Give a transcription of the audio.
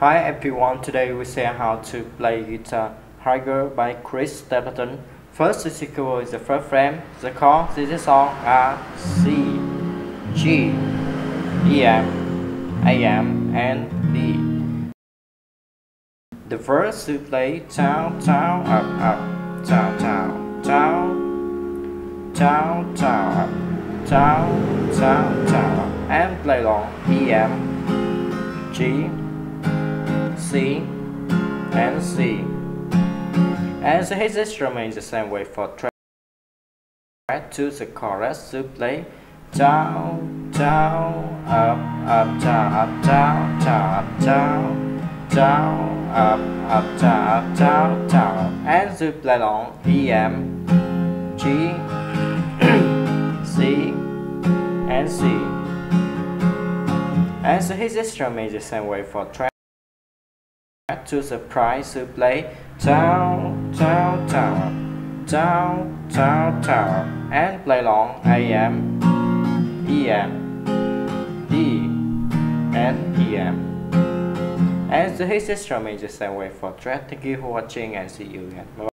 Hi everyone, today we share how to play guitar Higher by Chris Stapleton. First, the sequel is the first frame, the chord, this is all are C, G, Em, Am, and D. The verse you play down, down, up, up, down, down, down, down, down, up, down, down, down, up, and play long Em, G, C and C, and so his instrument is the same way for track to the chorus to play down, down, up, up, down, up, down, down, up, down, down, up, down, up, down, down, and to play on Em, G, C and C, and so his instrument is the same way for track to surprise to play down, down, down, down, down, down, and play long Am, Em, D, and Em. And his instrument is the same way for track. Thank you for watching and see you again. Bye-bye.